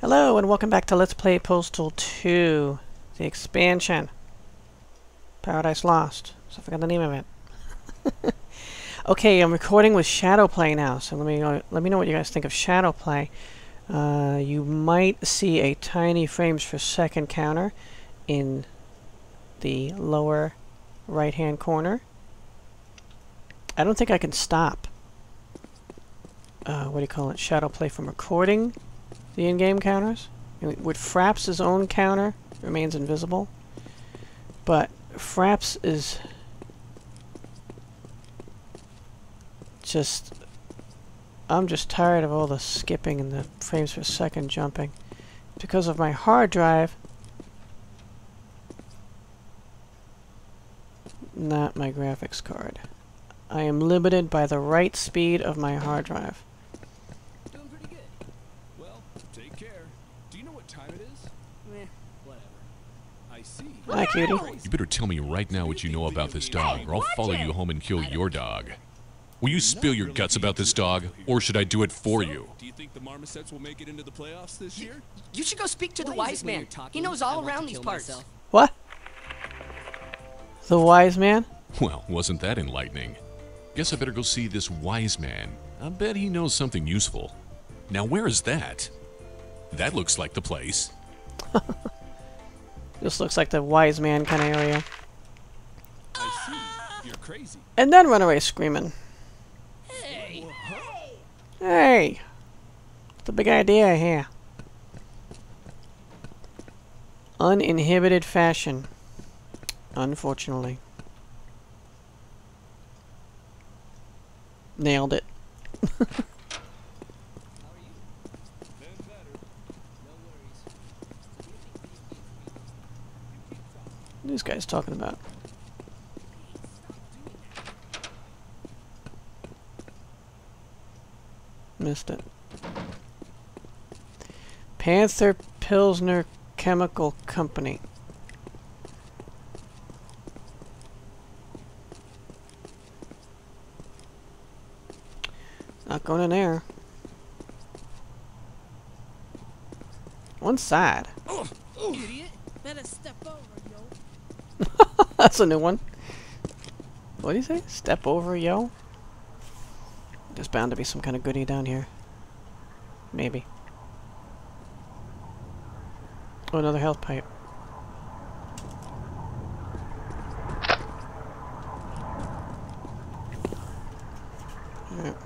Hello and welcome back to Let's Play Postal 2, the expansion, Paradise Lost. So I forgot the name of it. Okay, I'm recording with Shadowplay now, so let me know what you guys think of Shadowplay. You might see a tiny frames per second counter in the lower right-hand corner. I don't think I can stop. What do you call it? Shadowplay from recording. The in-game counters. With Fraps' own counter remains invisible, but Fraps is just... I'm just tired of all the skipping and the frames per second jumping. Because of my hard drive, not my graphics card. I am limited by the write speed of my hard drive. Hi, cutie. You better tell me right now what you know about this dog, or I'll follow you home and kill your dog. Will you spill your guts about this dog, or should I do it for you? Do you think the Marmosets will make it into the playoffs this year? You should go speak to the wise man. He knows all around these parts. What? The wise man? Well, wasn't that enlightening? Guess I better go see this wise man. I bet he knows something useful. Now, where is that? That looks like the place. This looks like the wise man kind of area. I see. You're crazy. And then run away screaming. Hey! Hey! The big idea here. Uninhibited fashion. Unfortunately. Nailed it. These guys talking about. Missed it. Panther Pilsner Chemical Company. Not going in there. One side. Idiot. Better step over. That's a new one. What do you say? Step over, yo? There's bound to be some kind of goodie down here. Maybe. Oh, another health pipe. Alright.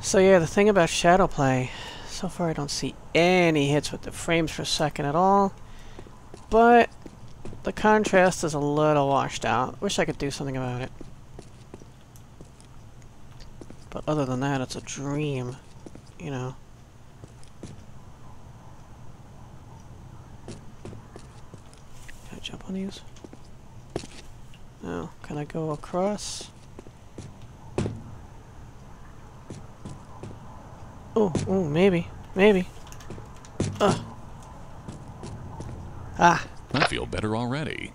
So yeah, the thing about Shadowplay, so far I don't see any hits with the frames per second at all. But the contrast is a little washed out. Wish I could do something about it. But other than that, it's a dream, you know. Can I jump on these? No. Can I go across? Oh, oh, maybe. Maybe. Ugh. Ah. I feel better already.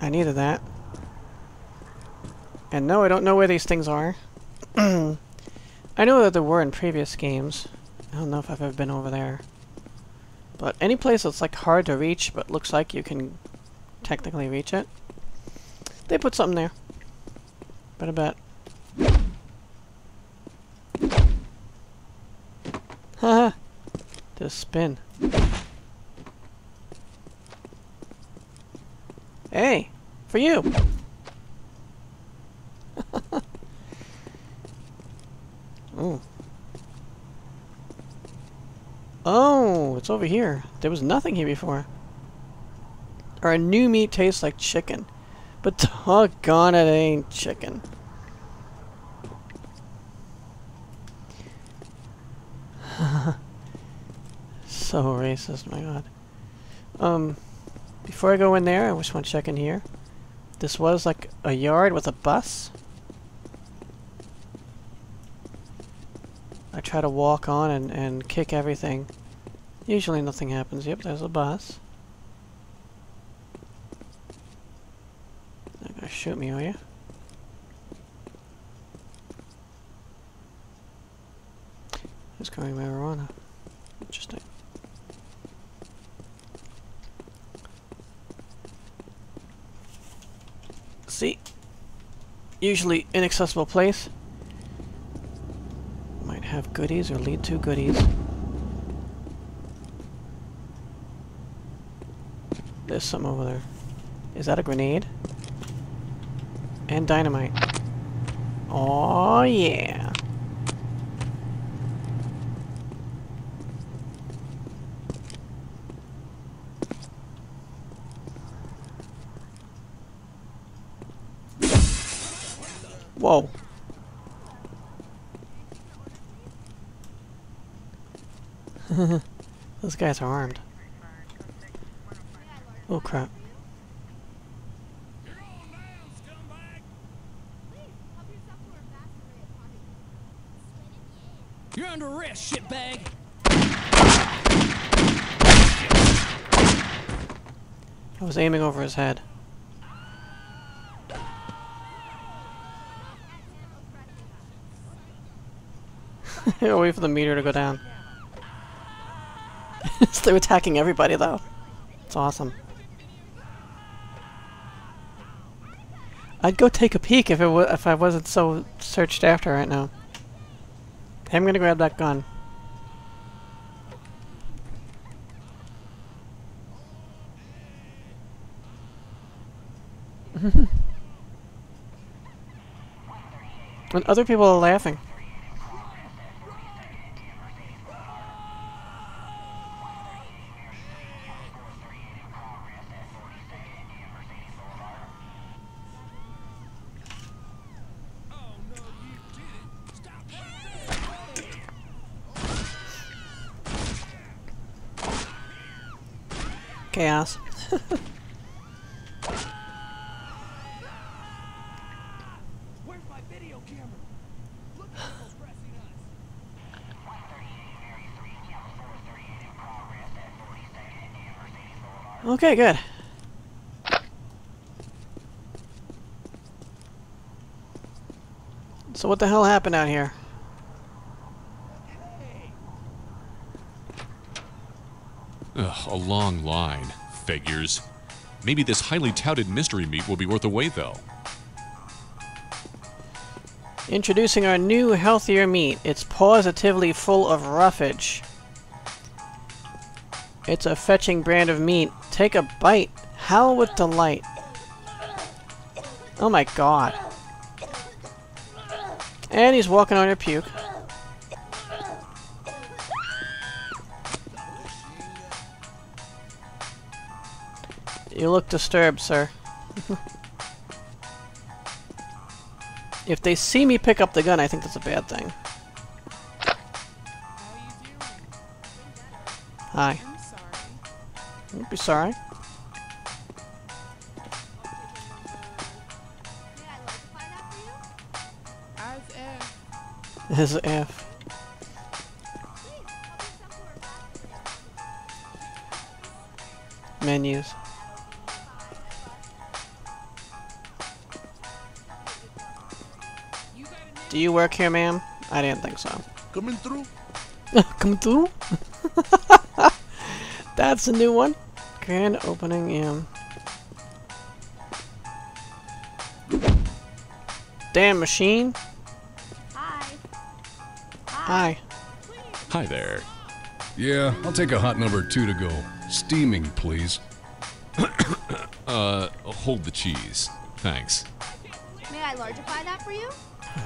I needed that. And no, I don't know where these things are. I know that there were in previous games. I don't know if I've ever been over there. But any place that's like hard to reach, but looks like you can technically reach it. They put something there. But I bet. Haha. Just spin. Hey, for you. Oh. Oh, it's over here. There was nothing here before. Our new meat tastes like chicken. But doggone it ain't chicken. So racist, my god. Before I go in there, I just want to check in here. This was like a yard with a bus. I try to walk on and kick everything. Usually nothing happens. Yep, there's a bus. You're not gonna shoot me, are you? Who's carrying marijuana? Interesting. See? Usually inaccessible place. Might have goodies or lead to goodies. There's something over there. Is that a grenade? And dynamite. Oh yeah. Whoa. Those guys are armed. Oh crap. You're under arrest, shitbag. I was aiming over his head. Wait for the meter to go down. They're attacking everybody though. It's awesome. I'd go take a peek if I wasn't so searched after right now. Hey, I'm gonna grab that gun. And other people are laughing. Chaos. Where's my video camera? Look at those pressing us. Okay, good. So what the hell happened out here? Ugh, a long line. Figures. Maybe this highly touted mystery meat will be worth a wait, though. Introducing our new, healthier meat. It's positively full of roughage. It's a fetching brand of meat. Take a bite. Howl with delight. Oh my god. And he's walking on your puke. You look disturbed, sir. If they see me pick up the gun, I think that's a bad thing. Hi. I'm sorry. Don't be sorry. As if. Menus. Do you work here, ma'am? I didn't think so. Coming through? Coming through? That's a new one. Grand opening, yeah. Damn machine. Hi. Hi. Hi there. Yeah, I'll take a hot number 2 to go. Steaming, please. Hold the cheese. Thanks. May I largify that for you?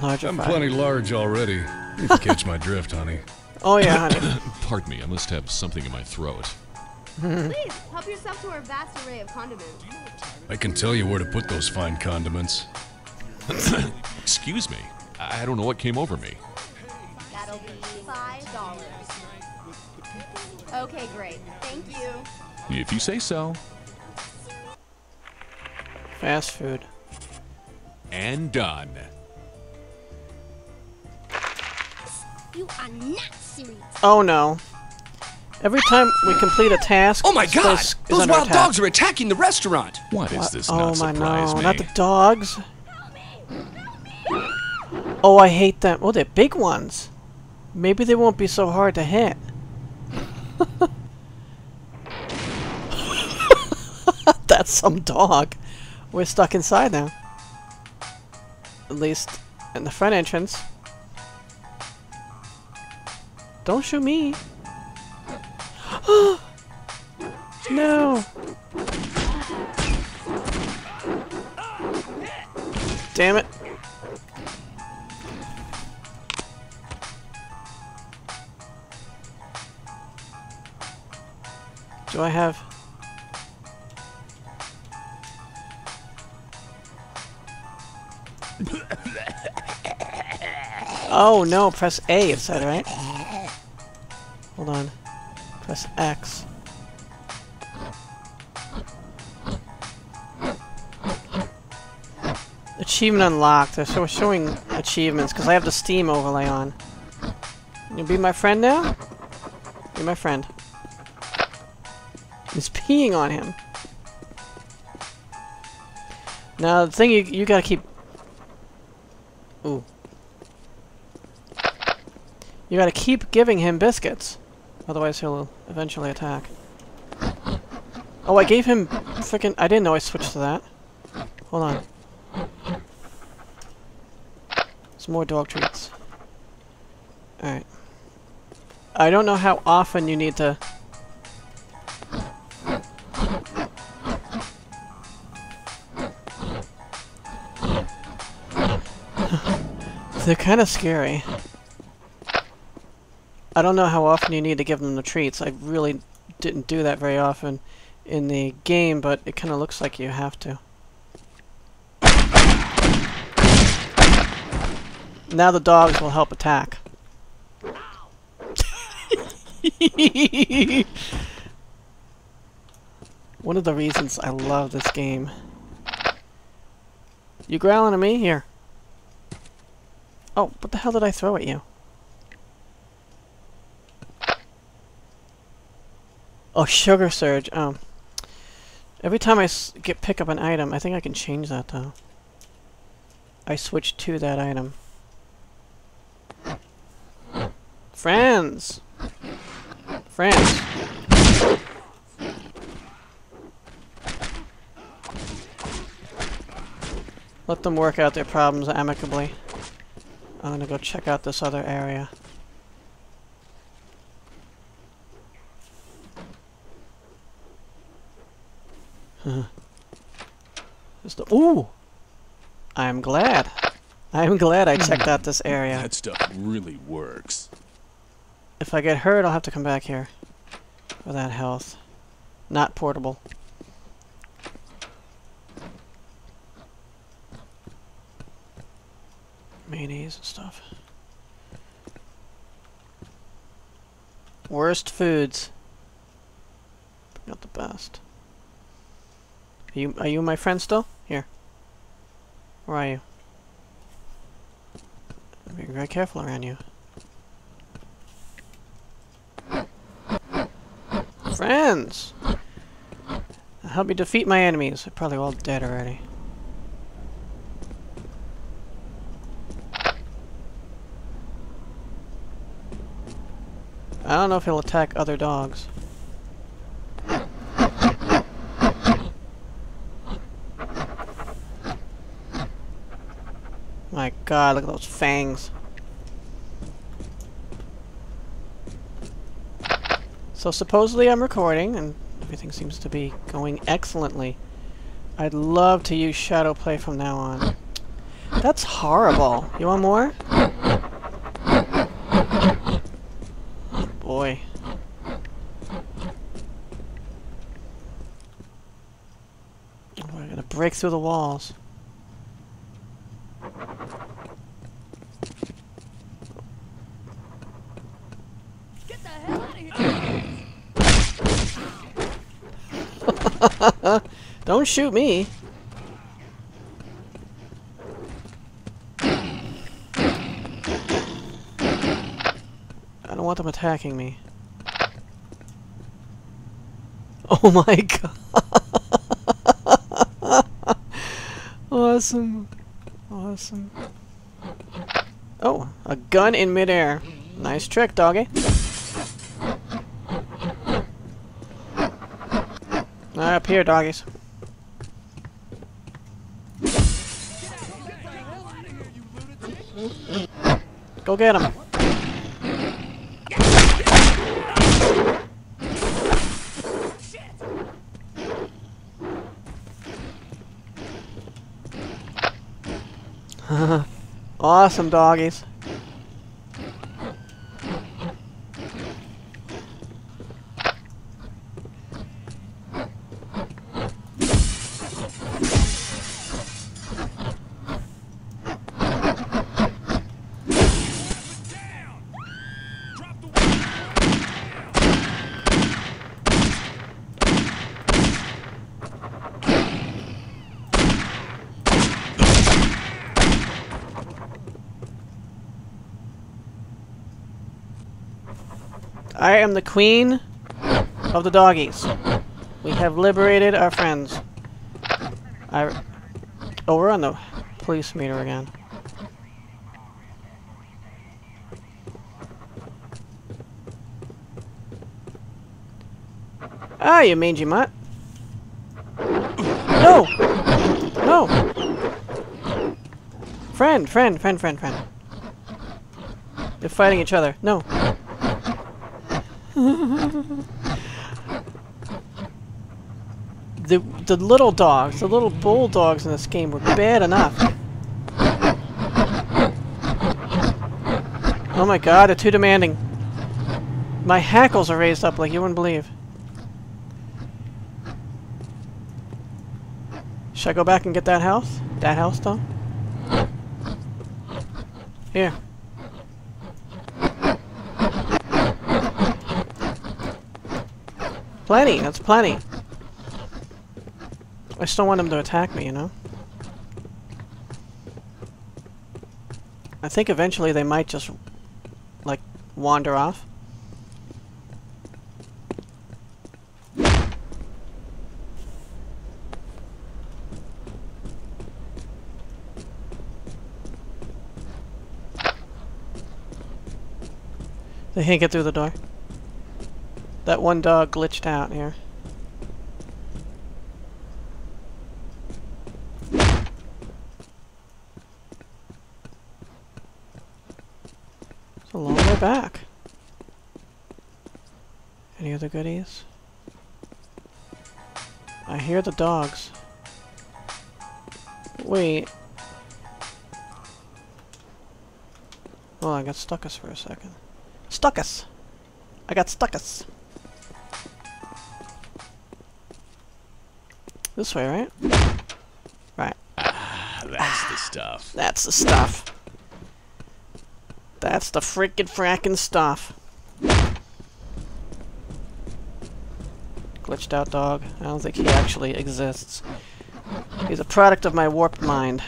I'm plenty large already. You can catch my drift, honey. Oh yeah, honey. Pardon me, I must have something in my throat. Please, help yourself to our vast array of condiments. I can tell you where to put those fine condiments. Excuse me, I don't know what came over me. That'll be $5. Okay, great. Thank you. If you say so. Fast food. And done. You are not serious. Oh no. Every time we complete a task... Oh my god! Those wild dogs are attacking the restaurant! What is this? Oh my no, not the dogs. Help me. Help me. Oh, I hate them. Oh, they're big ones. Maybe they won't be so hard to hit. That's some dog. We're stuck inside now. At least in the front entrance. Don't shoot me. No. Damn it. Do I have... Oh no, press A, is that right? Hold on. Press X. Achievement unlocked. They're showing achievements because I have the Steam overlay on. You'll be my friend now? Be my friend. He's peeing on him. Now the thing you gotta keep... Ooh. You gotta keep giving him biscuits. Otherwise he'll eventually attack. Oh, I gave him frickin'... I didn't know I switched to that. Hold on. Some more dog treats. Alright. I don't know how often you need to... They're kind of scary. I don't know how often you need to give them the treats. I really didn't do that very often in the game, but it kind of looks like you have to. Now the dogs will help attack. One of the reasons I love this game. You growling at me? Here. Oh, what the hell did I throw at you? Oh, sugar surge. Every time I pick up an item, I think I can change that though. I switch to that item. Friends. Friends. Let them work out their problems amicably. I'm gonna go check out this other area. Huh. Ooh! I'm glad. I'm glad I checked out this area. That stuff really works. If I get hurt, I'll have to come back here. For that health. Not portable. Mayonnaise and stuff. Worst foods. But not the best. Are you my friend still? Here. Where are you? Be very careful around you. Friends! Help me defeat my enemies. They're probably all dead already. I don't know if he'll attack other dogs. My God, look at those fangs. So supposedly I'm recording, and everything seems to be going excellently. I'd love to use Shadowplay from now on. That's horrible. You want more? Boy. We're gonna break through the walls. Get the hell out of here! Don't shoot me. Them attacking me. Oh my God! Awesome, awesome. Oh, a gun in midair. Nice trick, doggy. Up here, doggies. Go get him. Awesome doggies. I am the queen of the doggies. We have liberated our friends. Oh, we're on the police meter again. Ah, you mangy mutt. No! No! Friend. They're fighting each other. No. The little dogs, the little bulldogs in this game were bad enough. Oh my god, they're too demanding. My hackles are raised up like you wouldn't believe. Should I go back and get that house? That house, though? Here. Plenty, that's plenty. I still want him to attack me, you know? I think eventually they might just, like, wander off. They can't get through the door. That one dog glitched out here. It's a long way back. Any other goodies? I hear the dogs. Wait. Well, I got stuck us for a second. Stuck us! I got stuck us! This way, right? Right. The stuff. That's the stuff. That's the frackin' stuff. Glitched out dog. I don't think he actually exists. He's a product of my warped mind.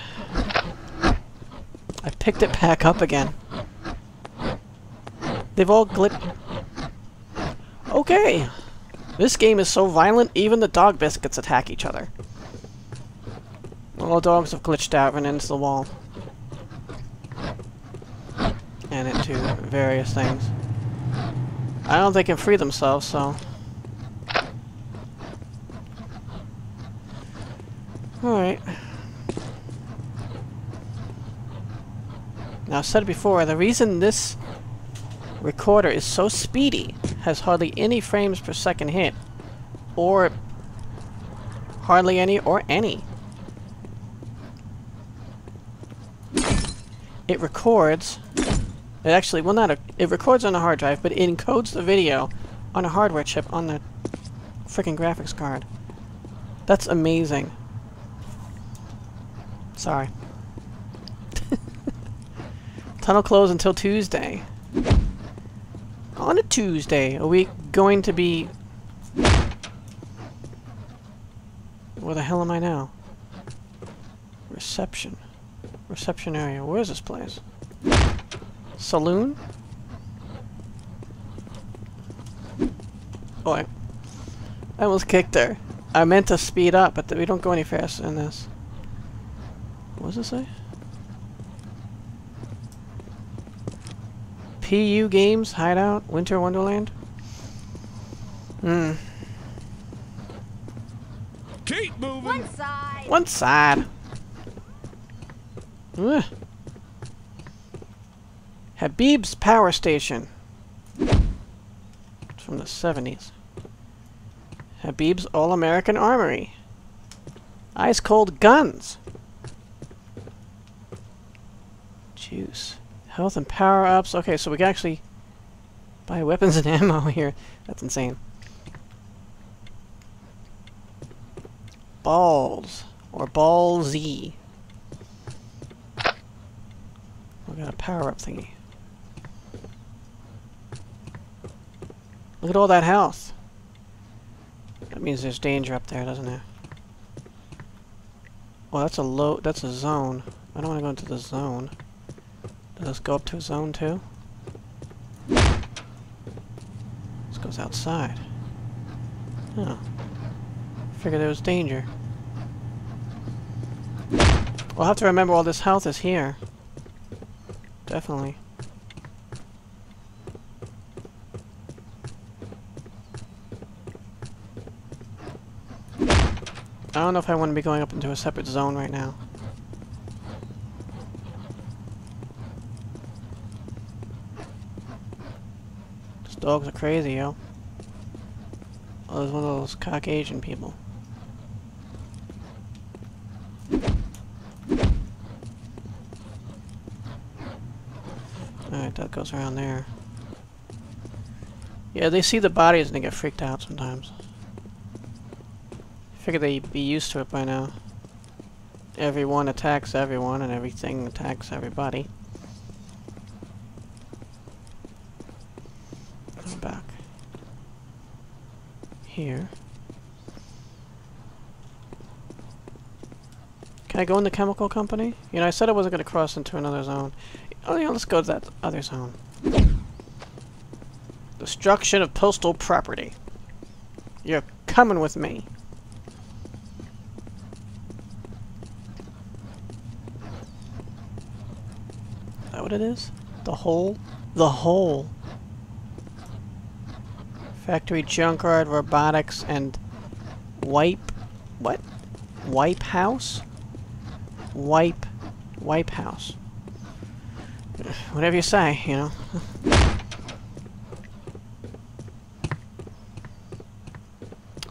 I picked it back up again. They've all glitched. Okay. This game is so violent, even the dog biscuits attack each other. All dogs have glitched out, run into the wall. And into various things. I don't think they can free themselves, so... Alright. Now, I've said before, the reason this recorder is so speedy, has hardly any frames per second hit, or hardly any, or any. It records, it actually, well not, it records on the hard drive, but it encodes the video on a hardware chip on the freaking graphics card. That's amazing. Sorry. Tunnel closed until Tuesday. On a Tuesday, are we going to be... Where the hell am I now? Reception. Reception area. Where is this place? Saloon? Oh, I almost kicked her. I meant to speed up, but we don't go any faster than this. What does it say? PU Games, Hideout, Winter Wonderland? Keep moving. One side. One side. Ugh. Habib's Power Station. It's from the 70s. Habib's All American Armory. Ice cold guns. Juice. Health and power ups. Okay, so we can actually buy weapons and ammo here. That's insane. Balls. Or Ball Z. We got a power up thingy. Look at all that health. That means there's danger up there, doesn't it? Well, that's a low. That's a zone. I don't want to go into the zone. Does this go up to a zone too? This goes outside. Oh. Figured there was danger. We'll have to remember all this health is here. Definitely. I don't know if I want to be going up into a separate zone right now. These dogs are crazy, yo. Oh, there's one of those Caucasian people. Alright, that goes around there. Yeah, they see the bodies and they get freaked out sometimes. I figure they'd be used to it by now. Everyone attacks everyone and everything attacks everybody. Go back. Here. Can I go in the chemical company? You know, I said I wasn't going to cross into another zone. Oh yeah, let's go to that other zone. Destruction of postal property. You're coming with me. What it is? The hole? The hole. Factory junkyard, robotics, and wipe. What? Wipe house? Wipe house. Whatever you say, you know.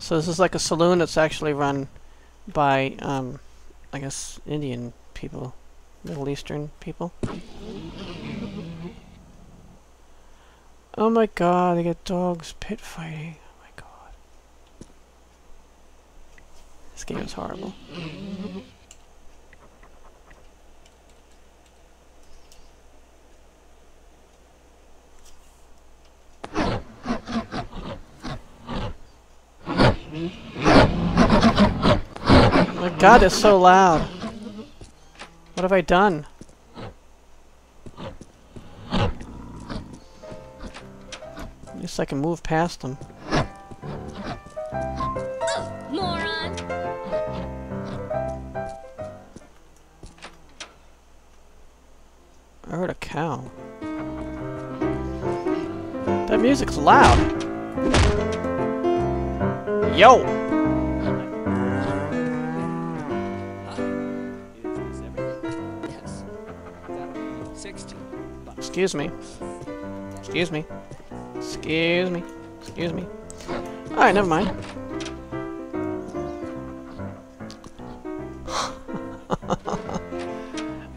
So this is like a saloon that's actually run by, I guess, Indian people. Middle Eastern people. Oh my god, they get dogs pit fighting. Oh my god. This game is horrible. Oh my god, it's so loud. What have I done? At least I can move past them. Oh, moron. I heard a cow. That music's loud. Yo! Excuse me. Excuse me. Excuse me. Excuse me. Alright, never mind.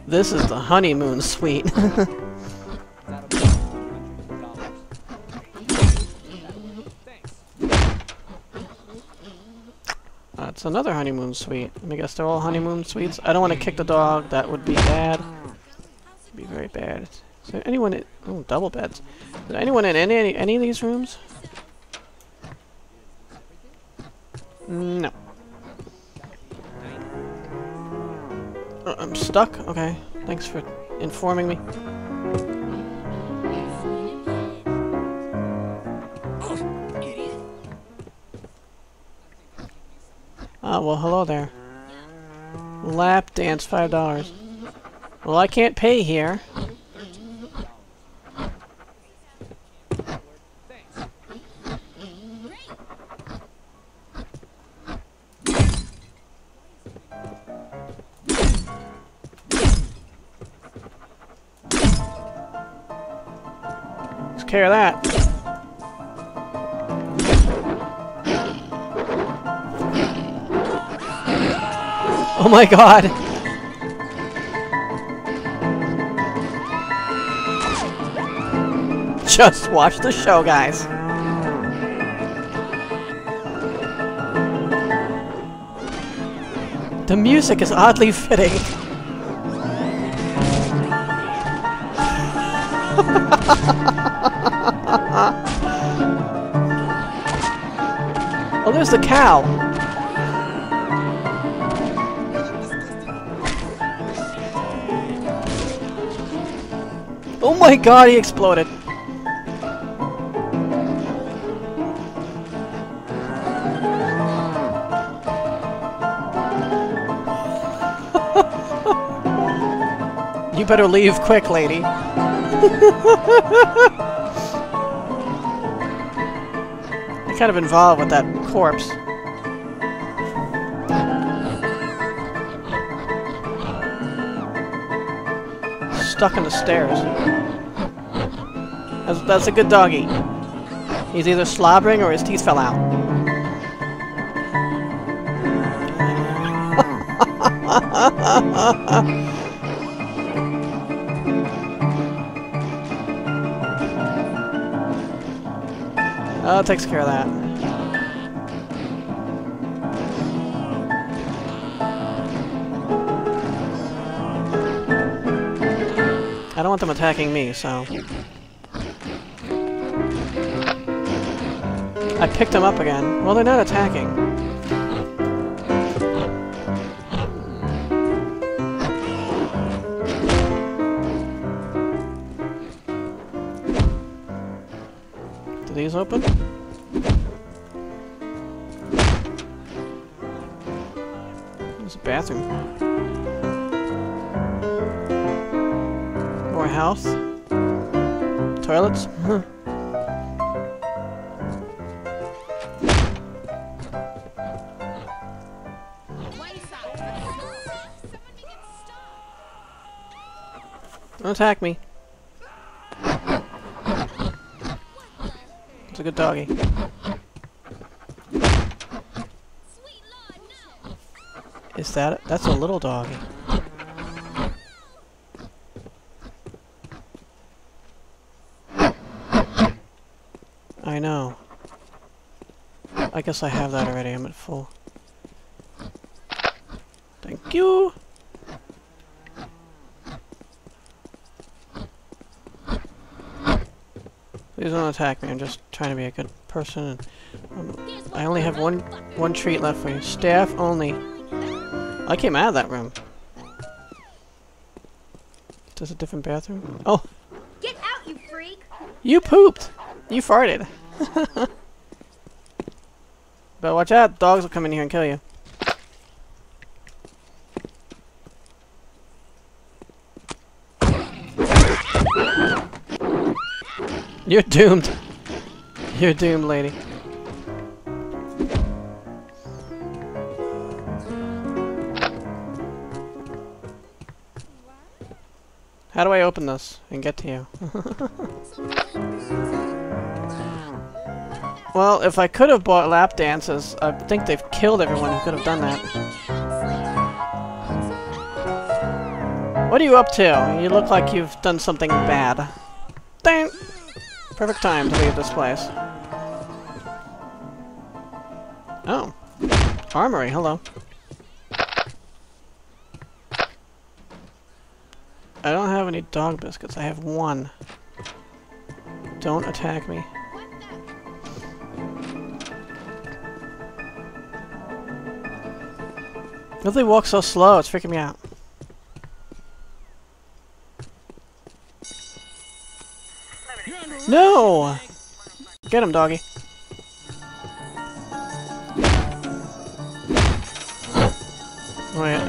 This is the honeymoon suite. That's another honeymoon suite. I guess they're all honeymoon suites. I don't want to kick the dog. That would be bad. Be very bad. Is there anyone in... Oh, double beds. Is there anyone in any of these rooms? No. I'm stuck? Okay. Thanks for informing me. Ah, well, hello there. Lap dance, $5. Well, I can't pay here. took care of that. Oh my god! Just watch the show, guys. The music is oddly fitting. Oh, there's the cow. Oh my god, he exploded. You better leave quick, lady. You're kind of involved with that corpse. Stuck in the stairs. That's a good doggy. He's either slobbering or his teeth fell out. Oh, it takes care of that. I don't want them attacking me, so... I picked them up again. Well, they're not attacking. Do these open? There's a bathroom. House? Toilets? Huh. Don't attack me. It's a good doggy. Is that it? That's a little doggy. I know. I guess I have that already. I'm at full. Thank you! Please don't attack me. I'm just trying to be a good person. And I only have one treat left for you. Staff only. I came out of that room. Is this a different bathroom? Oh! Get out, you freak! You pooped! You farted. But watch out, dogs will come in here and kill you. You're doomed. You're doomed, lady. How do I open this and get to you? Well, if I could have bought lap dances, I think they've killed everyone who could have done that. What are you up to? You look like you've done something bad. Dang! Perfect time to leave this place. Oh. Armory, hello. I don't have any dog biscuits, I have one. Don't attack me. If they walk so slow, it's freaking me out. No! Get him, doggy. Oh, yeah.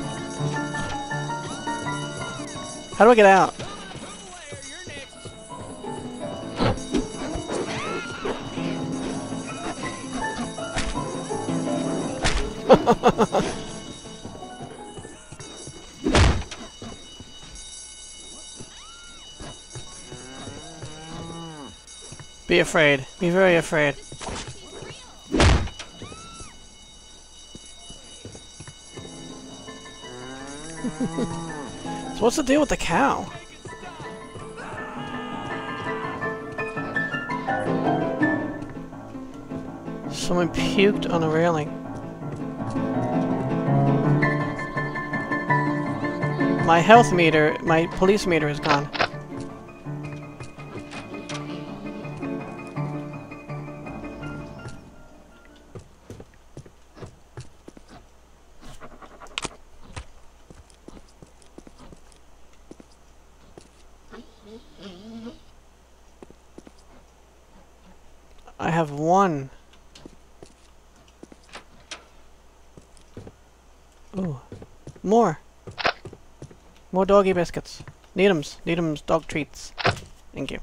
How do I get out? Be afraid. Be very afraid. So what's the deal with the cow? Someone puked on a railing. My health meter, my police meter is gone. I have one. Ooh. More. More doggy biscuits. Need'ems. Need'ems dog treats. Thank you.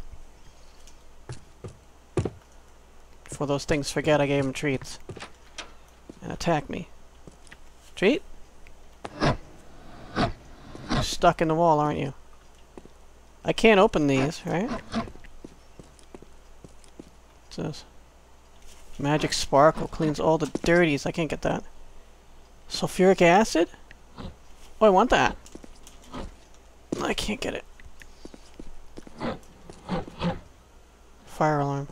Before those things forget I gave them treats. And attack me. Treat? You're stuck in the wall, aren't you? I can't open these, right? What's this? Magic sparkle cleans all the dirties. I can't get that. Sulfuric acid? Oh, I want that. I can't get it. Fire alarm.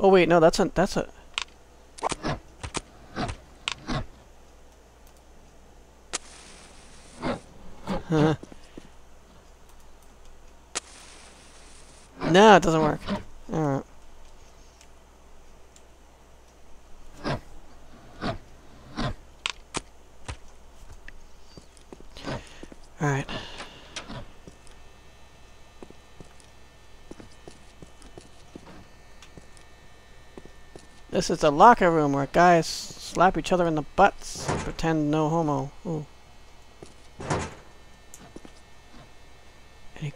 Oh wait, no, that's a. Huh. No, it doesn't work. Alright. Alright. This is the locker room where guys slap each other in the butts and pretend no homo. Ooh. Any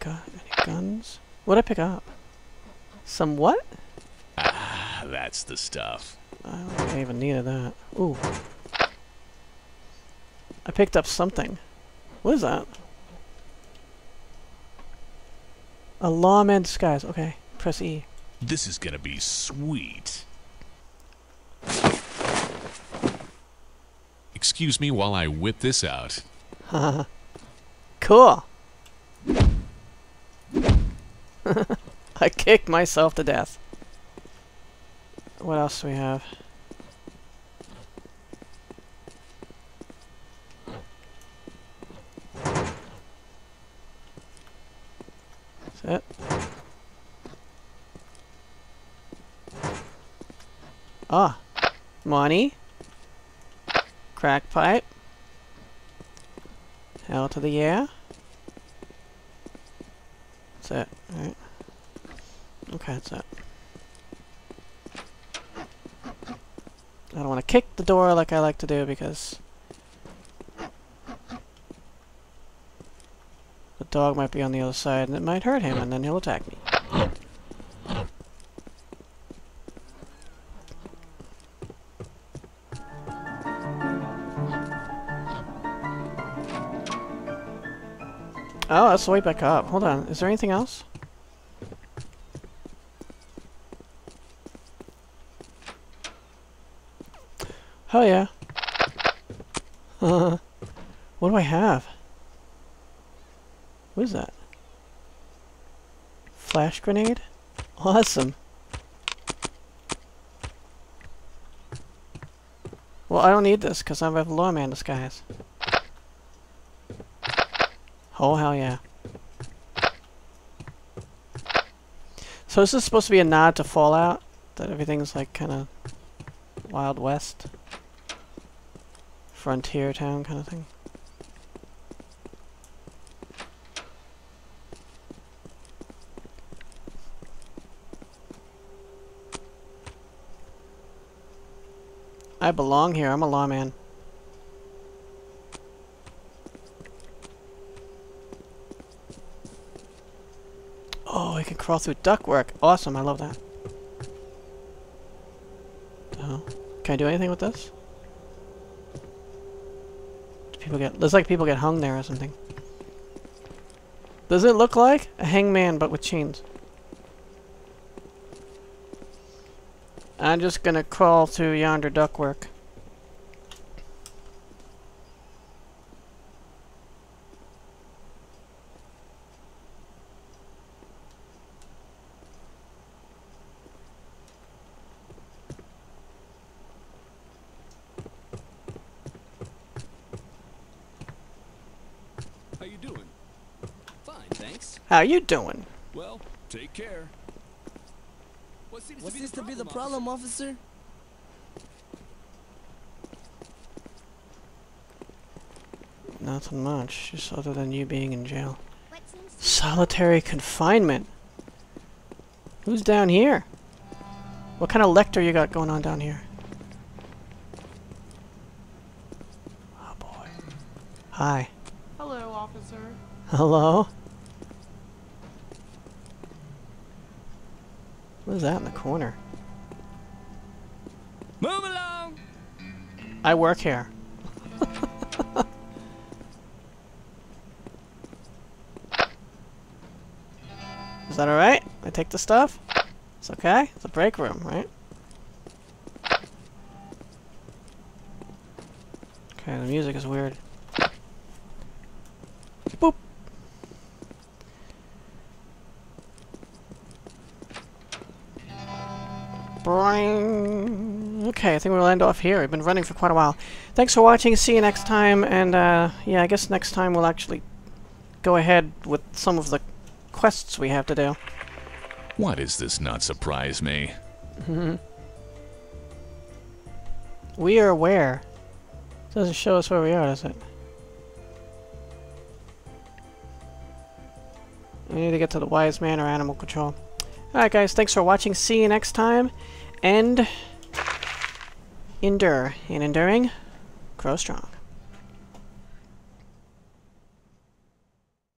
guns? What'd I pick up? Some what? Ah, that's the stuff. I don't think I even needed that. Ooh. I picked up something. What is that? A lawman disguise. Okay. Press E. This is gonna be sweet. Excuse me while I whip this out. Haha. Cool. I kicked myself to death. What else do we have? Is it? Ah, money, crack pipe, hell to the yeah. That's it. All right. Okay, that's it. I don't want to kick the door like I like to do because the dog might be on the other side and it might hurt him and then he'll attack me. Oh, that's the way back up. Hold on. Is there anything else? Hell yeah. What do I have? What is that? Flash grenade? Awesome. Well, I don't need this because I have a lawman disguise. Oh, hell yeah. So this is supposed to be a nod to Fallout? That everything's like kind of Wild West? Frontier town kind of thing? I belong here. I'm a lawman. I can crawl through ductwork. Awesome, I love that. Can I do anything with this? people get... Looks like people get hung there or something. Does it look like a hangman but with chains? I'm just gonna crawl to yonder duckwork. How you doing? Fine, thanks. How you doing? Well, take care. What seems to be the problem, officer? Nothing much, just other than you being in jail. Solitary confinement? Who's down here? What kind of lecture you got going on down here? Oh boy. Hi. Hello, officer. Hello? What is that in the corner? Move along! I work here. Is that alright? I take the stuff? It's okay? It's a break room, right? Okay, the music is weird. Boop! Okay, I think we'll end off here. I've been running for quite a while. Thanks for watching. See you next time. And, yeah, I guess next time we'll actually go ahead with some of the quests we have to do. Why does this not surprise me? We are where? It doesn't show us where we are, does it? I need to get to the wise man or animal control. Alright guys, thanks for watching, see you next time, and endure, and enduring, grow strong.